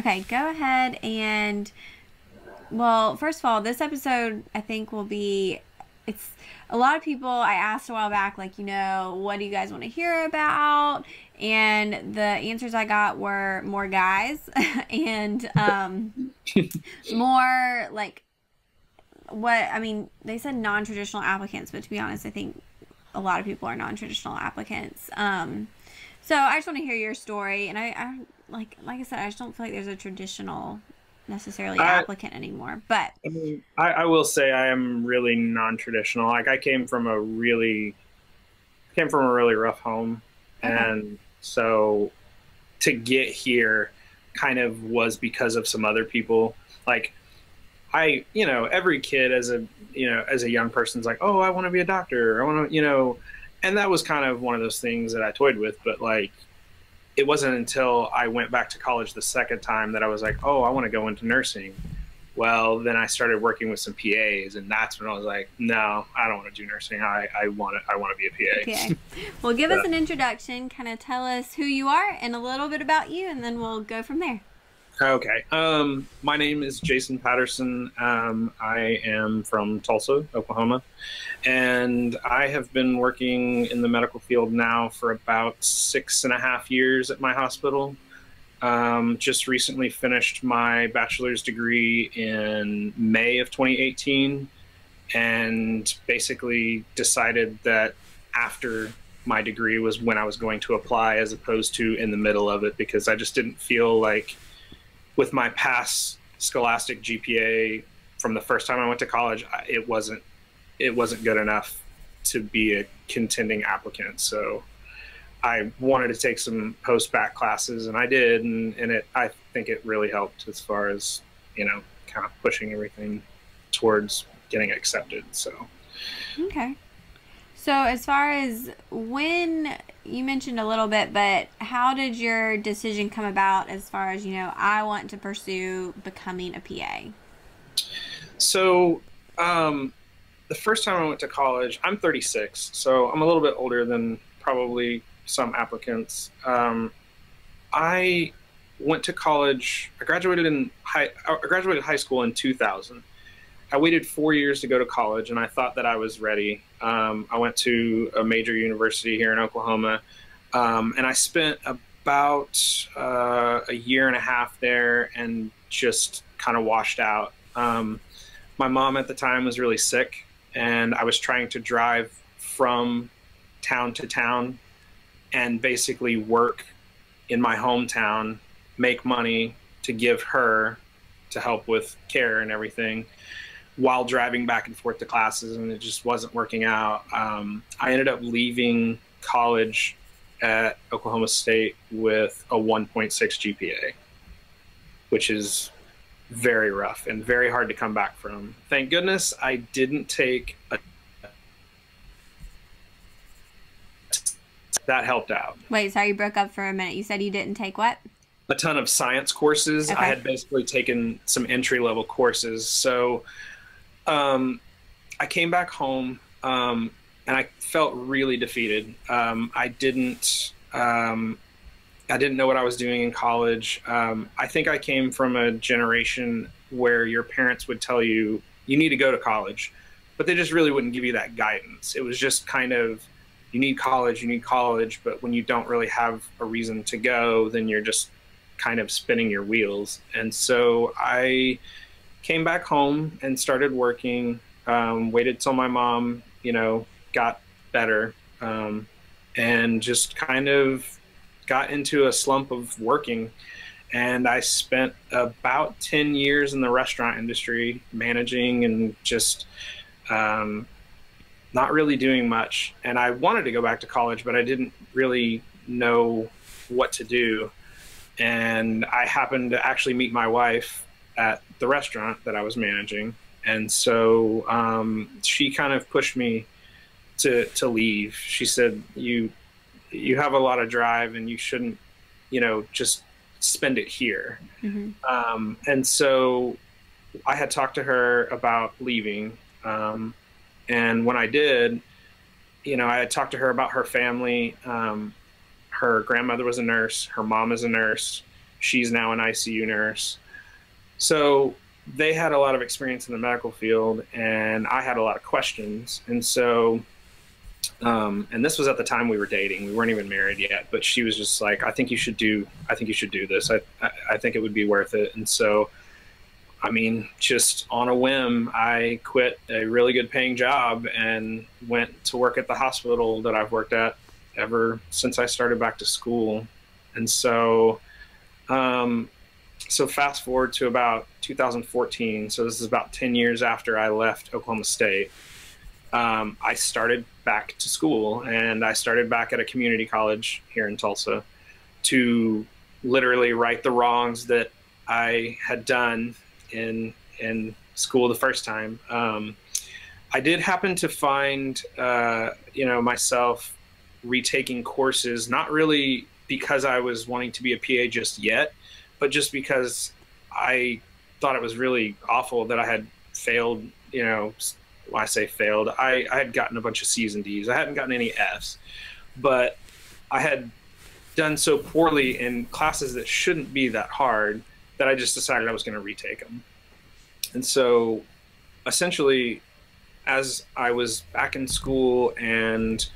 Okay, go ahead and, well, first of all, this episode I think will be, it's a lot of people, I asked a while back, like, you know, what do you guys want to hear about? And the answers I got were more guys and more like, what, I mean, they said non-traditional applicants, but to be honest, I think a lot of people are non-traditional applicants. So I just want to hear your story. And I like I said, I just don't feel like there's a traditional necessarily applicant anymore. But I mean, I will say I am really non-traditional. Like I came from a really rough home. Okay. And so to get here kind of was because of some other people. Like I, you know, every kid as a, you know, as a young person's like, oh, I want to be a doctor. I want to, you know, and that was kind of one of those things that I toyed with, but like, it wasn't until I went back to college the second time that I was like, oh, I want to go into nursing. Well, then I started working with some PAs, and that's when I was like, no, I don't want to do nursing. I want to be a PA. Well, give us an introduction, kind of tell us who you are and a little bit about you, and then we'll go from there. Okay. My name is Jason Patterson. I am from Tulsa, Oklahoma, and I have been working in the medical field now for about 6.5 years at my hospital. Just recently finished my bachelor's degree in May of 2018, and basically decided that after my degree was when I was going to apply, as opposed to in the middle of it, because I just didn't feel like, with my past scholastic GPA from the first time I went to college, it wasn't good enough to be a contending applicant. So I wanted to take some post-bac classes, and I did, and I think it really helped as far as, you know, kind of pushing everything towards getting accepted. So okay. So as far as when, you mentioned a little bit, but how did your decision come about as far as, you know, I want to pursue becoming a PA? So the first time I went to college, I'm 36, so I'm a little bit older than probably some applicants. I went to college, I graduated high school in 2000. I waited 4 years to go to college, and I thought that I was ready. I went to a major university here in Oklahoma, and I spent about a year and a half there and just kind of washed out. My mom at the time was really sick, and I was trying to drive from town to town and basically work in my hometown, make money to give her to help with care and everything, while driving back and forth to classes, and it just wasn't working out. I ended up leaving college at Oklahoma State with a 1.6 GPA, which is very rough and very hard to come back from. Thank goodness I didn't take a that helped out. Wait, sorry, you broke up for a minute. You said you didn't take what? A ton of science courses. Okay. I had basically taken some entry-level courses. So I came back home, and I felt really defeated. I didn't know what I was doing in college. I think I came from a generation where your parents would tell you, you need to go to college, but they just really wouldn't give you that guidance. It was just kind of, you need college, but when you don't really have a reason to go, then you're just kind of spinning your wheels. And so I came back home and started working, waited till my mom, you know, got better, and just kind of got into a slump of working. And I spent about 10 years in the restaurant industry managing and just not really doing much. And I wanted to go back to college, but I didn't really know what to do. And I happened to actually meet my wife at the restaurant that I was managing. And so she kind of pushed me to leave. She said, you have a lot of drive and you shouldn't, you know, just spend it here. Mm-hmm. And so I had talked to her about leaving. And when I did, you know, I had talked to her about her family. Her grandmother was a nurse. Her mom is a nurse. She's now an ICU nurse. So they had a lot of experience in the medical field, and I had a lot of questions. And so, and this was at the time we were dating. We weren't even married yet, but she was just like, I think you should do this. I think it would be worth it. And so, I mean, just on a whim, I quit a really good paying job and went to work at the hospital that I've worked at ever since I started back to school. And so, so fast forward to about 2014. So this is about 10 years after I left Oklahoma State. I started back to school, and I started back at a community college here in Tulsa to literally right the wrongs that I had done in school the first time. I did happen to find, you know, myself retaking courses, not really because I was wanting to be a PA just yet, but just because I thought it was really awful that I had failed, you know, I say failed. I had gotten a bunch of C's and D's. I hadn't gotten any F's, but I had done so poorly in classes that shouldn't be that hard that I just decided I was going to retake them. And so essentially, as I was back in school and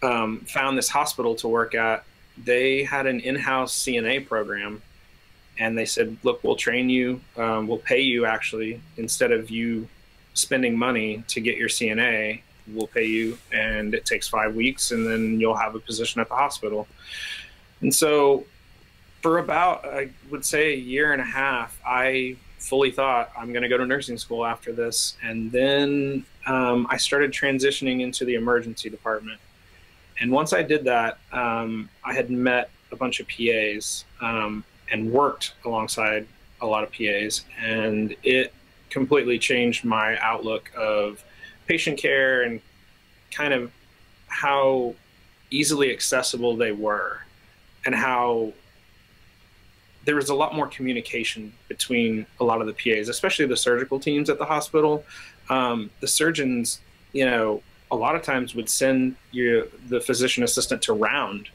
found this hospital to work at, they had an in-house CNA program. And they said, look, we'll train you, we'll pay you actually, instead of you spending money to get your CNA, we'll pay you, and it takes 5 weeks, and then you'll have a position at the hospital. And so for about, I would say, a year and a half, I fully thought I'm going to go to nursing school after this. And then I started transitioning into the emergency department. And once I did that, I had met a bunch of PAs and worked alongside a lot of PAs, and it completely changed my outlook of patient care and kind of how easily accessible they were, and how there was a lot more communication between a lot of the PAs, especially the surgical teams at the hospital. The surgeons, you know, a lot of times would send the physician assistant to round,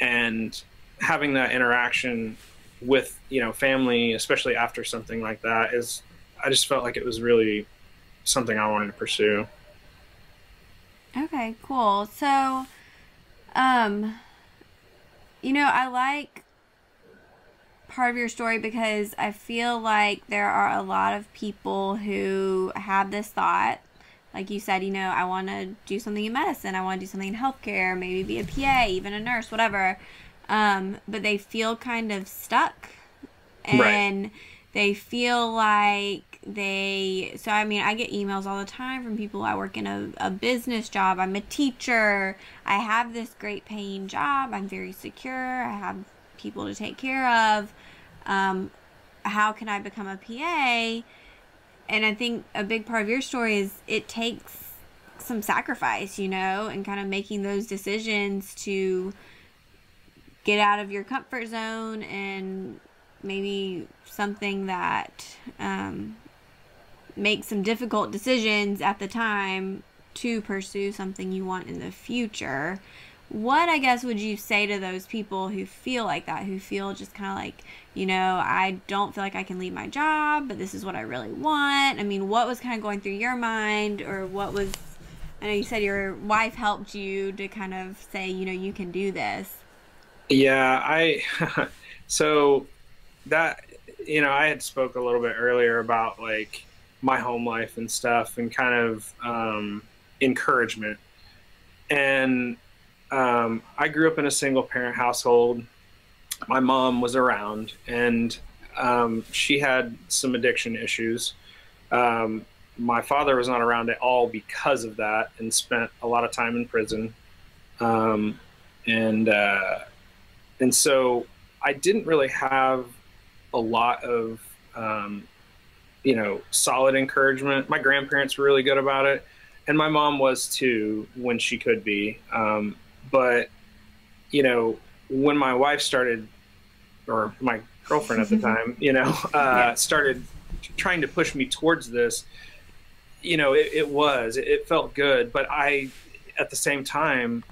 and having that interaction with, you know, family, especially after something like that, is, I just felt like it was really something I wanted to pursue. Okay, cool. So, you know, I like part of your story because I feel like there are a lot of people who have this thought. Like you said, you know, I want to do something in medicine. I want to do something in healthcare, maybe be a PA, even a nurse, whatever. But they feel kind of stuck. And right. They feel like they, so I mean, I get emails all the time from people, I work in a business job, I'm a teacher, I have this great paying job, I'm very secure, I have people to take care of, how can I become a PA? And I think a big part of your story is it takes some sacrifice, you know, and kind of making those decisions to get out of your comfort zone and maybe something that makes some difficult decisions at the time to pursue something you want in the future. What, I guess, would you say to those people who feel like that, who feel just kind of like, you know, I don't feel like I can leave my job, but this is what I really want? I mean, what was kind of going through your mind, or what was, I know you said your wife helped you to kind of say, you know, you can do this. Yeah, I, so that, you know, I had spoke a little bit earlier about like my home life and stuff and kind of encouragement. And I grew up in a single parent household. My mom was around, and she had some addiction issues. My father was not around at all because of that, and spent a lot of time in prison. And so I didn't really have a lot of, you know, solid encouragement. My grandparents were really good about it, and my mom was too when she could be. But, you know, when my wife started, or my girlfriend at the time, you know, started trying to push me towards this, you know, it felt good. But I, at the same time,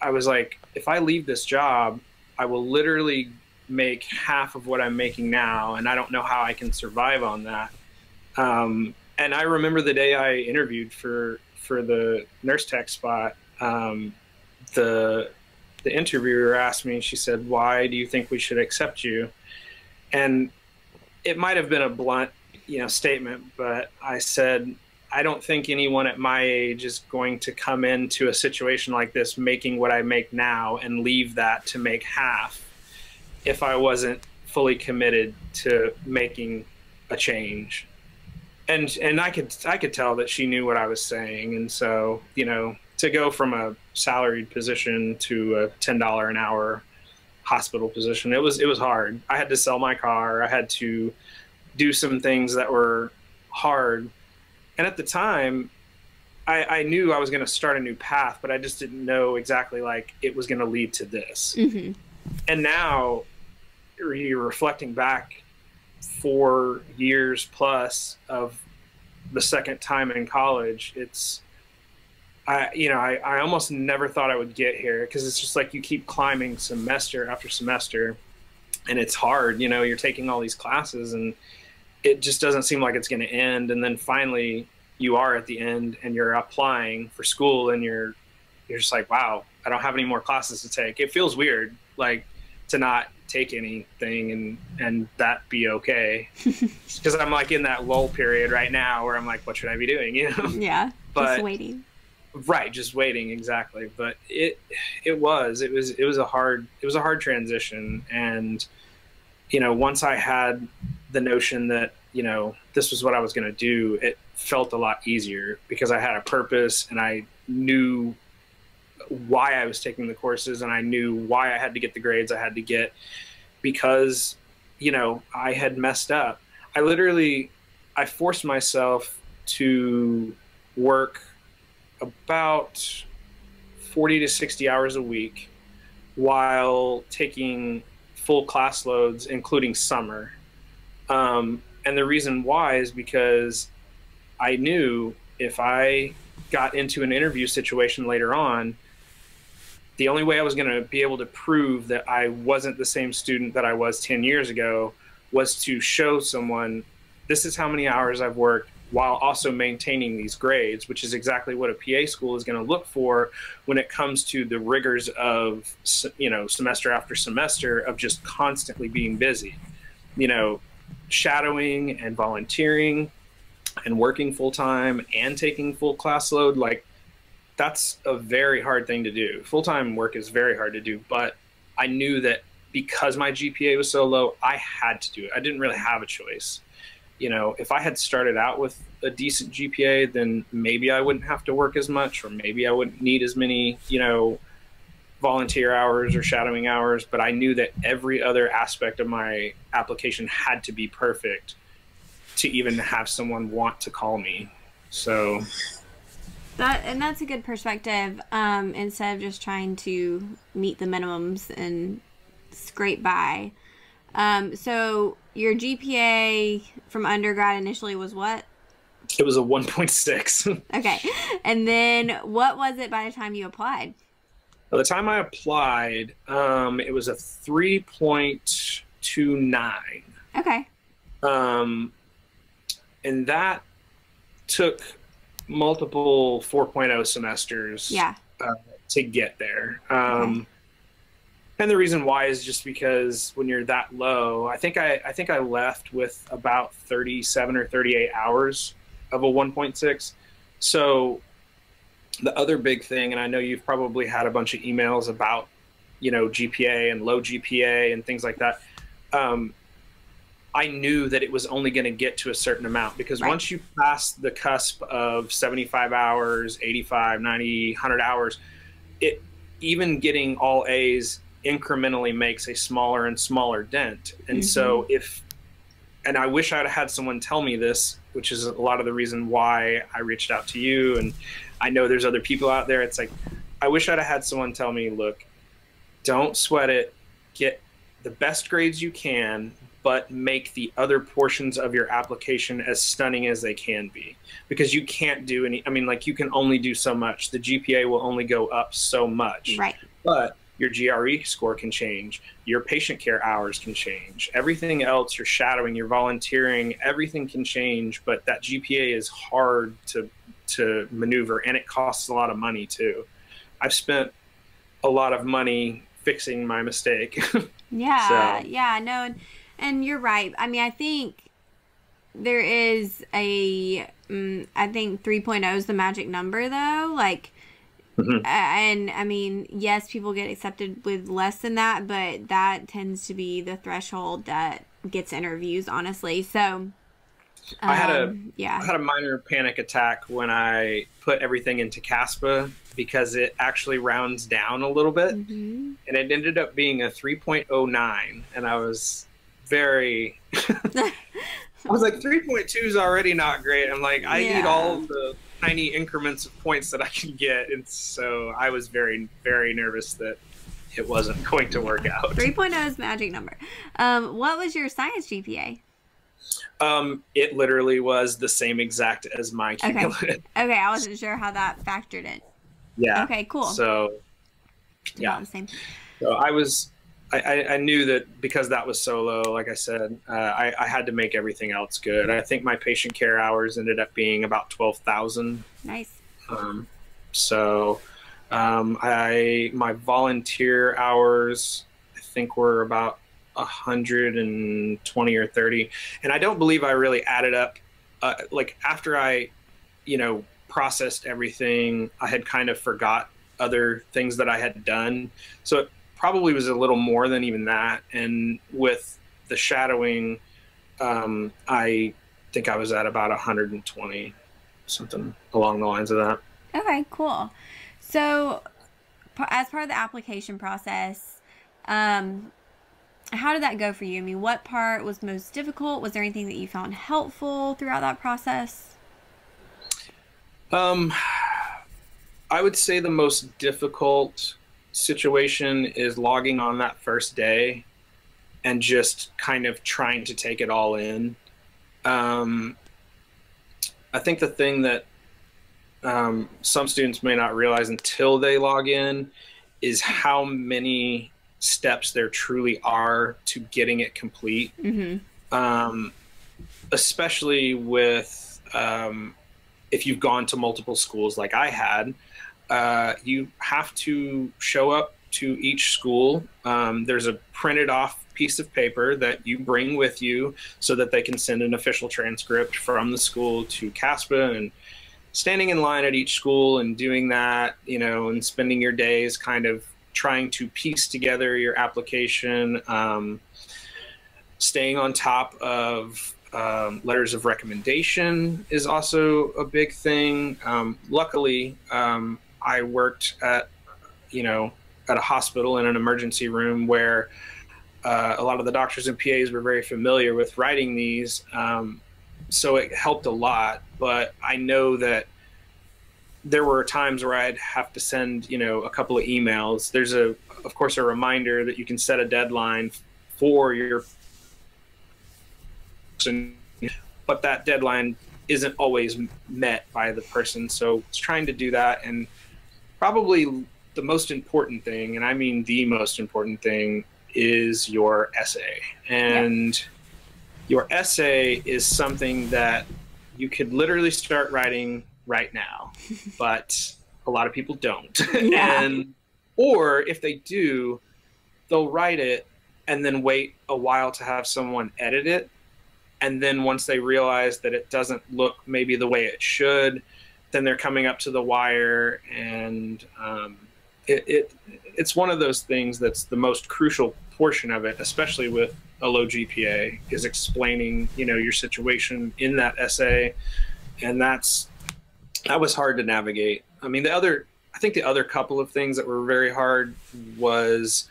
I was like, if I leave this job, I will literally make half of what I'm making now, and I don't know how I can survive on that. And I remember the day I interviewed for the nurse tech spot, the interviewer asked me, she said, "Why do you think we should accept you?" And it might have been a blunt, you know, statement, but I said, I don't think anyone at my age is going to come into a situation like this making what I make now and leave that to make half if I wasn't fully committed to making a change. And I could tell that she knew what I was saying. And so, you know, to go from a salaried position to a $10 an hour hospital position, it was hard. I had to sell my car. I had to do some things that were hard. And at the time, I knew I was going to start a new path, but I just didn't know exactly, like, it was going to lead to this. Mm-hmm. And now, you're reflecting back 4 years plus of the second time in college, it's, I almost never thought I would get here, because it's just like you keep climbing semester after semester, and it's hard. You know, you're taking all these classes, and it just doesn't seem like it's going to end. And then finally you are at the end and you're applying for school, and you're just like, wow, I don't have any more classes to take. It feels weird, like, to not take anything and that be okay. Because I'm like in that lull period right now where I'm like, what should I be doing? You know? Yeah. But, just waiting. Right. Just waiting. Exactly. But it was a hard transition. And, you know, once I had the notion that, you know, this was what I was going to do, it felt a lot easier because I had a purpose and I knew why I was taking the courses, and I knew why I had to get the grades I had to get, because, you know, I had messed up. I forced myself to work about 40 to 60 hours a week while taking full class loads, including summer. And the reason why is because I knew if I got into an interview situation later on, the only way I was going to be able to prove that I wasn't the same student that I was 10 years ago was to show someone, this is how many hours I've worked while also maintaining these grades, which is exactly what a PA school is going to look for when it comes to the rigors of, you know, semester after semester of just constantly being busy, you know, shadowing and volunteering and working full time and taking full class load. Like, that's a very hard thing to do. Full-time work is very hard to do, but I knew that because my GPA was so low, I had to do it. I didn't really have a choice. You know, if I had started out with a decent GPA, then maybe I wouldn't have to work as much, or maybe I wouldn't need as many, you know, volunteer hours or shadowing hours. But I knew that every other aspect of my application had to be perfect to even have someone want to call me. So that's a good perspective. Instead of just trying to meet the minimums and scrape by. So your GPA from undergrad initially was what? It was a 1.6. Okay. And then what was it by the time you applied? By the time I applied, it was a 3.29. Okay. And that took multiple 4.0 semesters, yeah, to get there. Okay. And the reason why is just because when you're that low, I think I left with about 37 or 38 hours of a 1.6. So the other big thing, and I know you've probably had a bunch of emails about, you know, GPA and low GPA and things like that. I knew that it was only going to get to a certain amount, because right, once you pass the cusp of 75 hours, 85, 90, 100 hours, it, even getting all A's incrementally makes a smaller and smaller dent. And mm-hmm. So and I wish I'd had someone tell me this, which is a lot of the reason why I reached out to you. And I know there's other people out there. It's like, I wish I'd had someone tell me, look, don't sweat it, get the best grades you can, but make the other portions of your application as stunning as they can be, because you can't do any, I mean, like, you can only do so much. The GPA will only go up so much. Right. But your GRE score can change, your patient care hours can change, everything else, your shadowing, your volunteering, everything can change, but that GPA is hard to maneuver, and it costs a lot of money too. I've spent a lot of money fixing my mistake. Yeah, so. Yeah, no, and you're right. I mean, I think there is a, I think 3.0 is the magic number though, like, and I mean, yes, people get accepted with less than that, but that tends to be the threshold that gets interviews, honestly. So I had a minor panic attack when I put everything into CASPA, because it actually rounds down a little bit, and it ended up being a 3.09, and I was very I was like, 3.2 is already not great. I'm like, I need all the tiny increments of points that I can get. And so I was very, very nervous that it wasn't going to work out. 3.0 is magic number. What was your science GPA? It literally was the same exact as my cumulative. Okay, I wasn't sure how that factored in. Yeah. Okay, cool. So, yeah. The same. So I was... I knew that because that was so low, like I said, I had to make everything else good. I think my patient care hours ended up being about 12,000. Nice. My volunteer hours, I think, were about 120 or 30. And I don't believe I really added up, like after I, you know, processed everything, I had kind of forgot other things that I had done. So it probably was a little more than even that. And with the shadowing, I think I was at about 120, something along the lines of that. Okay, cool. So as part of the application process, how did that go for you? I mean, what part was most difficult? Was there anything that you found helpful throughout that process? I would say the most difficult situation is logging on that first day and just kind of trying to take it all in. I think the thing that some students may not realize until they log in is how many steps there truly are to getting it complete. Especially with if you've gone to multiple schools like I had, you have to show up to each school. There's a printed off piece of paper that you bring with you so that they can send an official transcript from the school to CASPA, and standing in line at each school and doing that, you know, and spending your days kind of trying to piece together your application, staying on top of letters of recommendation is also a big thing. Luckily, I worked at, you know, at a hospital in an emergency room where a lot of the doctors and PAs were very familiar with writing these. So it helped a lot, but I know that there were times where I'd have to send, you know, a couple of emails. There's a, of course, a reminder that you can set a deadline for your, but that deadline isn't always met by the person. So it's trying to do that. And probably the most important thing, and I mean the most important thing, is your essay. And your essay is something that you could literally start writing right now, but a lot of people don't. Or if they do, they'll write it and then wait a while to have someone edit it. And then once they realize that it doesn't look maybe the way it should, then they're coming up to the wire. And it's one of those things that's the most crucial portion of it, especially with a low GPA, is explaining, you know, your situation in that essay. And that was hard to navigate. I mean, I think the other couple of things that were very hard was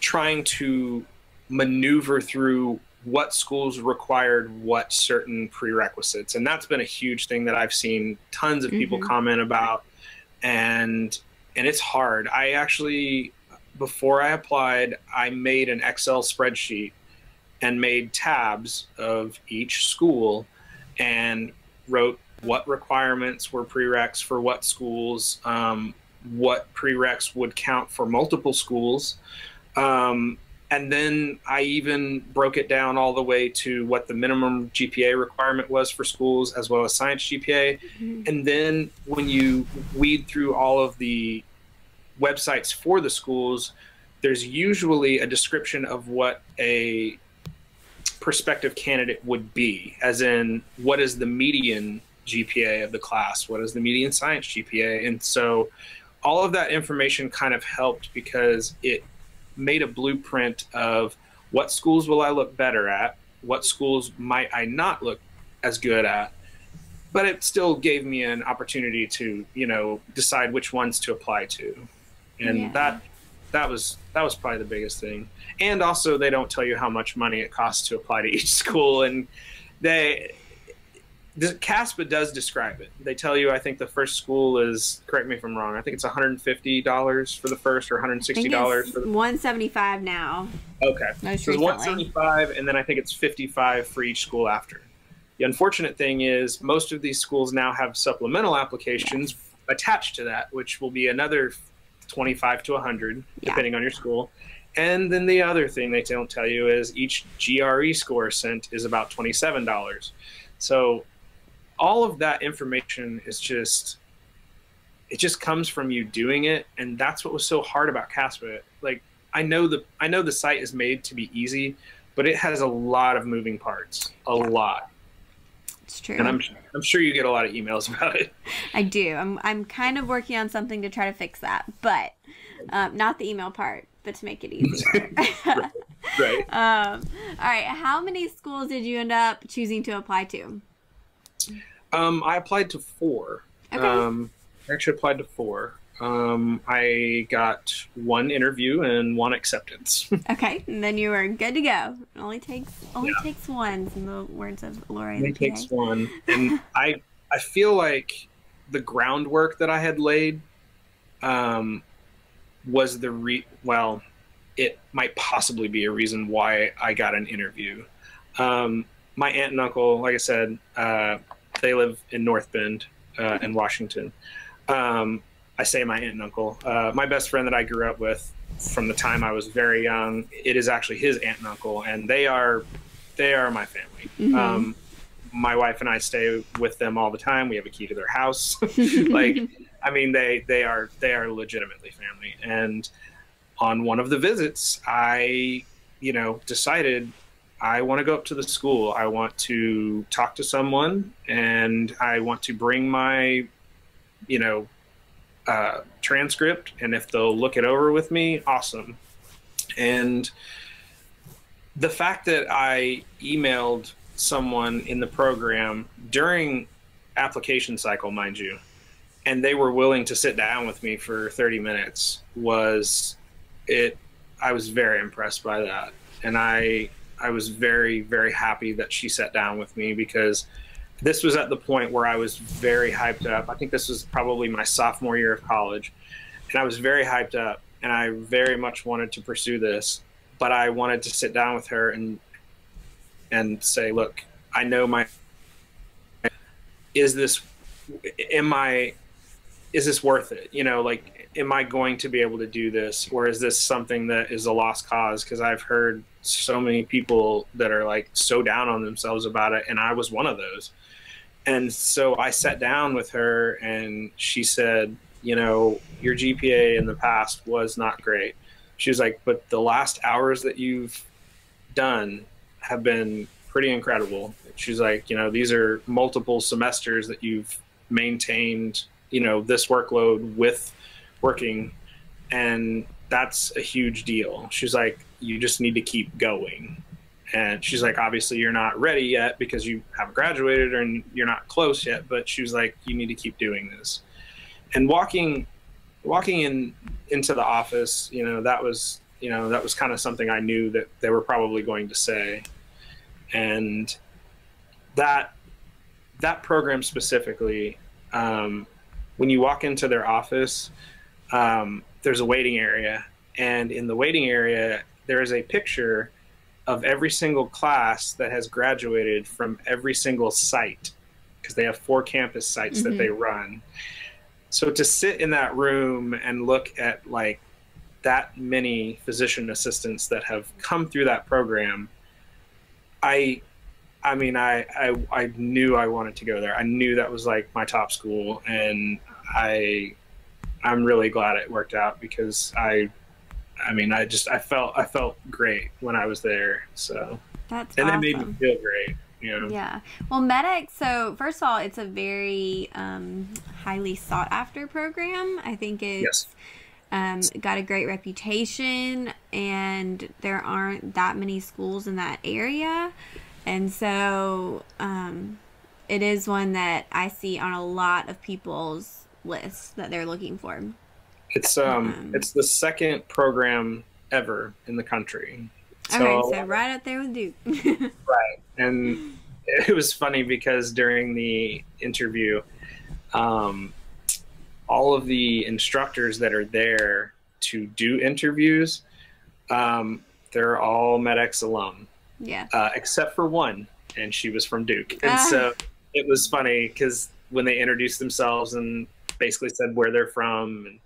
trying to maneuver through what schools required what certain prerequisites. And that's been a huge thing that I've seen tons of people comment about. And it's hard. I actually, before I applied, I made an Excel spreadsheet and made tabs of each school and wrote what requirements were prereqs for what schools, what prereqs would count for multiple schools. And then I even broke it down all the way to what the minimum GPA requirement was for schools, as well as science GPA. Mm-hmm. And then when you weed through all of the websites for the schools, there's usually a description of what a prospective candidate would be, as in what is the median GPA of the class, what is the median science GPA. And so all of that information kind of helped because it made a blueprint of what schools will I look better at, what schools might I not look as good at, but it still gave me an opportunity to, you know, decide which ones to apply to. And yeah, that was probably the biggest thing. And also they don't tell you how much money it costs to apply to each school, and CASPA does describe it. They tell you, I think the first school is, correct me if I'm wrong, I think it's $150 for the first or $160 for the $175 now. Okay. So it's $175, and then I think it's $55 for each school after. The unfortunate thing is most of these schools now have supplemental applications attached to that, which will be another $25 to $100, depending on your school. And then the other thing they don't tell you is each GRE score sent is about $27. So all of that information is just, it just comes from you doing it. And that's what was so hard about CASPA. Like, I know the site is made to be easy, but it has a lot of moving parts, a lot. It's true. And I'm sure you get a lot of emails about it. I do. I'm kind of working on something to try to fix that, but not the email part, but to make it easier. Right. All right. How many schools did you end up choosing to apply to? I applied to 4. Okay. I actually applied to 4. I got 1 interview and 1 acceptance. Okay, and then you were good to go. It only takes one, in the words of Laura. It only takes one, and I feel like the groundwork that I had laid was the it might possibly be a reason why I got an interview. My aunt and uncle, like I said, they live in North Bend in Washington. I say my aunt and uncle. My best friend that I grew up with from the time I was very young, it is actually his aunt and uncle, and they are my family. Mm-hmm. My wife and I stay with them all the time. We have a key to their house. Like, I mean, they are legitimately family. And on one of the visits, I, you know, decided I want to go up to the school. I want to talk to someone, and I want to bring my, you know, transcript. And if they'll look it over with me, awesome. And the fact that I emailed someone in the program during application cycle, mind you, and they were willing to sit down with me for 30 minutes I was very impressed by that. And I was very, very happy that she sat down with me, because this was at the point where I was very hyped up. I think this was probably my sophomore year of college, and I was very hyped up, and I very much wanted to pursue this, but I wanted to sit down with her and say, look, I know is this worth it? You know, like, am I going to be able to do this, or is this something that is a lost cause? Because I've heard so many people that are like so down on themselves about it, and I was one of those. And so I sat down with her, and she said, you know, your GPA in the past was not great. She was like, but the last hours that you've done have been pretty incredible. She's like, you know, these are multiple semesters that you've maintained, you know, this workload with working, and that's a huge deal. She's like, you just need to keep going. And she's like, obviously you're not ready yet because you haven't graduated and you're not close yet, but she was like, you need to keep doing this. And walking into the office, you know, that was kind of something I knew that they were probably going to say. And that program specifically, when you walk into their office, there's a waiting area, and in the waiting area there is a picture of every single class that has graduated from every single site, because they have 4 campus sites that they run. So to sit in that room and look at like that many physician assistants that have come through that program, I mean, I knew I wanted to go there. I knew that was like my top school, and I'm really glad it worked out, because I felt great when I was there. So that's awesome. And it made me feel great. You know? Yeah. Well, MEDEX, so first of all, it's a very highly sought after program. I think it's got a great reputation, and there aren't that many schools in that area. And so it is one that I see on a lot of people's lists that they're looking for. It's the second program ever in the country. So, okay, so right up there with Duke. Right. And it was funny because during the interview, all of the instructors that are there to do interviews, they're all MEDEX alum. Yeah. Except for one, and she was from Duke. And so it was funny because when they introduced themselves and basically said where they're from, and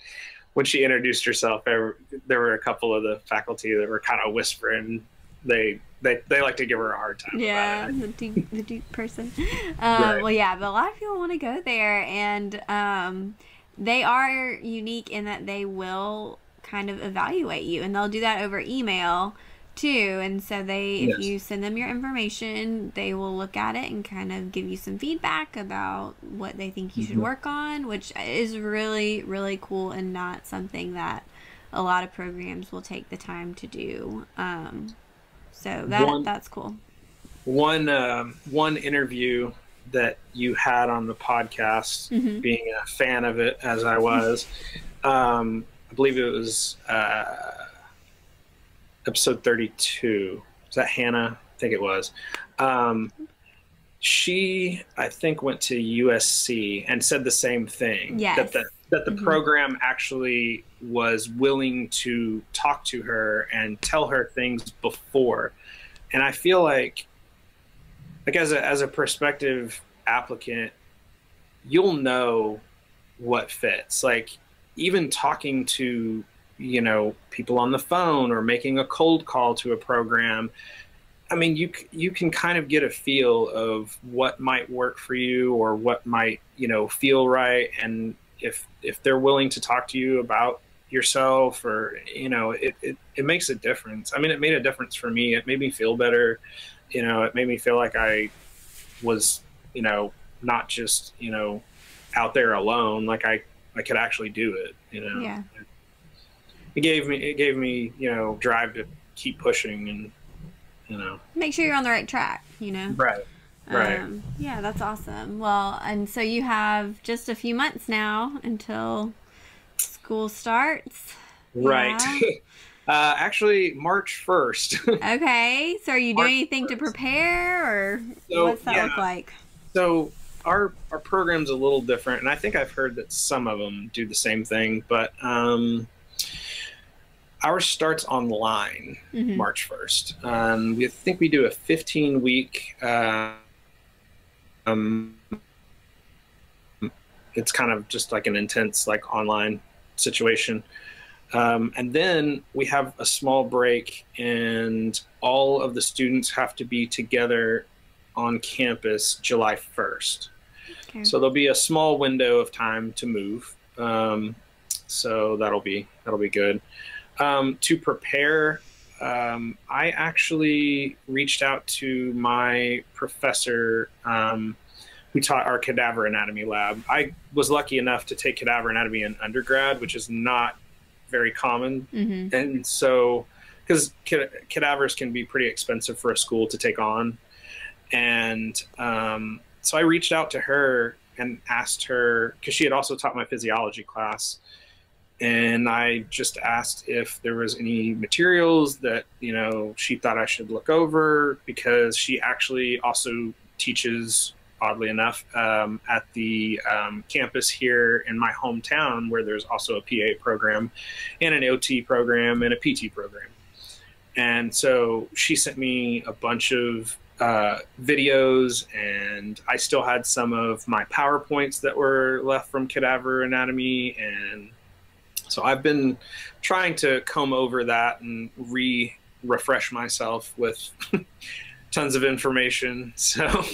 when she introduced herself, there were a couple of the faculty that were kind of whispering. They like to give her a hard time. Yeah, about it. The Duke person. Right. Well, yeah, but a lot of people want to go there, and they are unique in that they will kind of evaluate you, and they'll do that over email too. And so if you send them your information, they will look at it and kind of give you some feedback about what they think you should work on, which is really, really cool, and not something that a lot of programs will take the time to do. So that's cool. One interview that you had on the podcast, being a fan of it as I was, I believe it was episode 32. Is that Hannah? I think it was. She, I think, went to USC and said the same thing. Yes. That the program actually was willing to talk to her and tell her things before. And I feel like as a prospective applicant, you'll know what fits. Like, even talking to, you know, people on the phone or making a cold call to a program, I mean, you can kind of get a feel of what might work for you or what might, you know, feel right. And if they're willing to talk to you about yourself, or, you know, it makes a difference. I mean, it made a difference for me. It made me feel better. You know, it made me feel like I was, you know, not just, you know, out there alone. Like I could actually do it, you know? Yeah. It gave me, you know, drive to keep pushing and, you know. Make sure you're on the right track, you know. Right. Right. Yeah, that's awesome. Well, and so you have just a few months now until school starts. Right. Yeah. Actually, March 1st. Okay. So are you doing anything to prepare, or what's that look like? So our program's a little different, and I think I've heard that some of them do the same thing, but ours starts online March 1st. We think we do a 15-week. It's kind of just like an intense, like, online situation. And then we have a small break, and all of the students have to be together on campus July 1st. Okay. So there'll be a small window of time to move. So that'll be good. To prepare, I actually reached out to my professor who taught our cadaver anatomy lab. I was lucky enough to take cadaver anatomy in undergrad, which is not very common. And so, because cadavers can be pretty expensive for a school to take on. And so I reached out to her and asked her, because she had also taught my physiology class, and I just asked if there was any materials that, you know, she thought I should look over, because she actually also teaches, oddly enough, at the campus here in my hometown, where there's also a PA program and an OT program and a PT program. And so she sent me a bunch of videos, and I still had some of my PowerPoints that were left from cadaver anatomy. And so I've been trying to comb over that and refresh myself with tons of information. So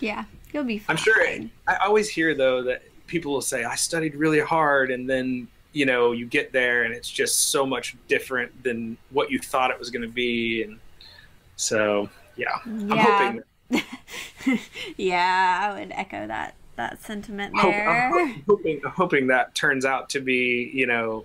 yeah, you'll be fine. I'm sure. I always hear though that people will say, I studied really hard, and then, you know, you get there and it's just so much different than what you thought it was going to be. And so, yeah. I'm hoping. Yeah, I would echo that sentiment there. I'm hoping that turns out to be, you know,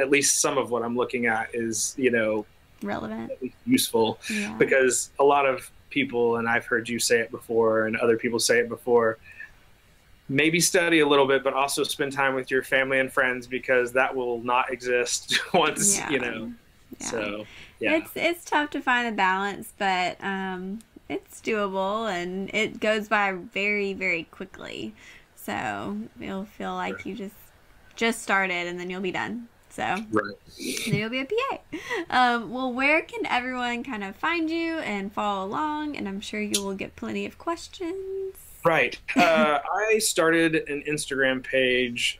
at least some of what I'm looking at is, you know, relevant, useful, yeah. Because a lot of people, and I've heard you say it before and other people say it before, maybe study a little bit, but also spend time with your family and friends, because that will not exist once, yeah. You know. Yeah. So, yeah. It's tough to find a balance, but it's doable, and it goes by very, very quickly. So you'll feel like right. You just started, and then you'll be done. So right. And then you'll be a PA. Well, where can everyone kind of find you and follow along? And I'm sure you will get plenty of questions. Right. I started an Instagram page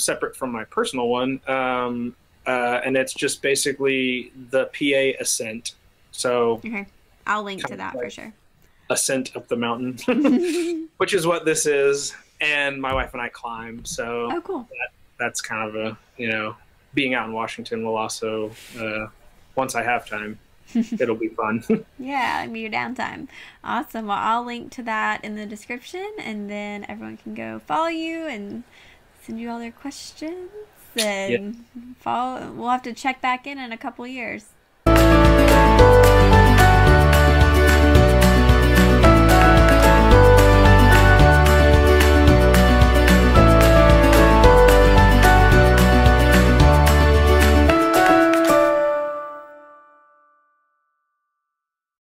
separate from my personal one, and it's just basically the PA Ascent. So okay. I'll link to that, like, for sure. Ascent up the mountain, which is what this is, and my wife and I climb. So oh, cool. That's kind of a, you know, being out in Washington will also, once I have time, it'll be fun. Yeah, your downtime. Awesome. Well, I'll link to that in the description, and then everyone can go follow you and send you all their questions. And yeah. We'll have to check back in a couple years.